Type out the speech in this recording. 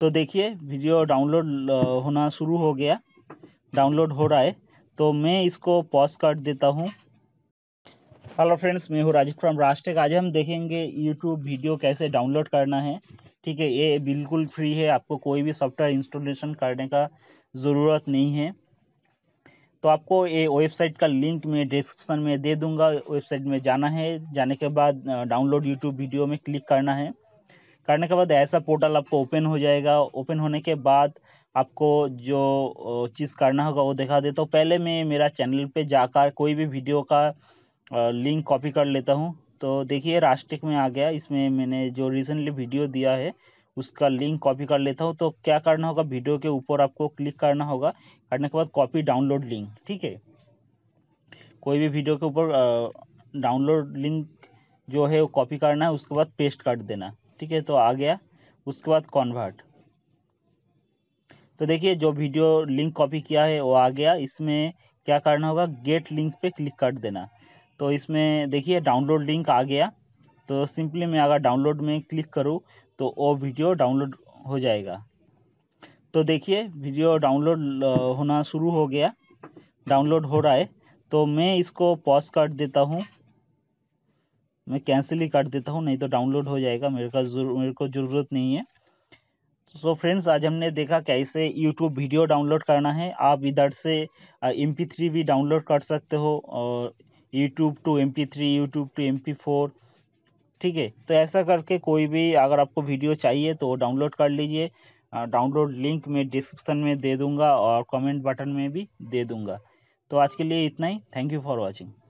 तो देखिए video download होना शुरू हो गया, डाउनलोड हो रहा है। तो मैं इसको पॉज कर देता हूँ। हेलो फ्रेंड्स, मैं हूँ राजीव फ्रॉम राजटेक। आज हम देखेंगे यूट्यूब वीडियो कैसे डाउनलोड करना है। ठीक है, ये बिल्कुल फ्री है, आपको कोई भी सॉफ्टवेयर इंस्टॉलेशन करने का ज़रूरत नहीं है। तो आपको ये वेबसाइट का लिंक मैं डिस्क्रिप्शन में दे दूंगा। वेबसाइट में जाना है, जाने के बाद डाउनलोड यूट्यूब वीडियो में क्लिक करना है। करने के बाद ऐसा पोर्टल आपको ओपन हो जाएगा। ओपन होने के बाद आपको जो चीज़ करना होगा वो दिखा देता हूँ। पहले मैं मेरा चैनल पे जाकर कोई भी वीडियो का लिंक कॉपी कर लेता हूँ। तो देखिए राजटेक में आ गया, इसमें मैंने जो रिसेंटली वीडियो दिया है उसका लिंक कॉपी कर लेता हूँ। तो क्या करना होगा, वीडियो के ऊपर आपको क्लिक करना होगा। करने के बाद कॉपी डाउनलोड लिंक, ठीक है, कोई भी वीडियो के ऊपर डाउनलोड लिंक जो है वो कॉपी करना है, उसके बाद पेस्ट कर देना। ठीक है, तो आ गया। उसके बाद कॉन्वर्ट, तो देखिए जो वीडियो लिंक कॉपी किया है वो आ गया। इसमें क्या करना होगा, गेट लिंक पे क्लिक कर देना। तो इसमें देखिए डाउनलोड लिंक आ गया। तो सिंपली मैं अगर डाउनलोड में क्लिक करूँ तो वो वीडियो डाउनलोड हो जाएगा। तो देखिए वीडियो डाउनलोड होना शुरू हो गया, डाउनलोड हो रहा है। तो मैं इसको पॉज कर देता हूँ, मैं कैंसिल ही कर देता हूँ, नहीं तो डाउनलोड हो जाएगा, मेरे को ज़रूरत नहीं है। सो फ्रेंड्स, आज हमने देखा कैसे यूट्यूब वीडियो डाउनलोड करना है। आप इधर से MP3 भी डाउनलोड कर सकते हो, और YouTube to MP3, YouTube to MP4। ठीक है, तो ऐसा करके कोई भी अगर आपको वीडियो चाहिए तो डाउनलोड कर लीजिए। डाउनलोड लिंक मैं डिस्क्रिप्शन में दे दूंगा और कमेंट बटन में भी दे दूंगा। तो आज के लिए इतना ही। Thank you for watching.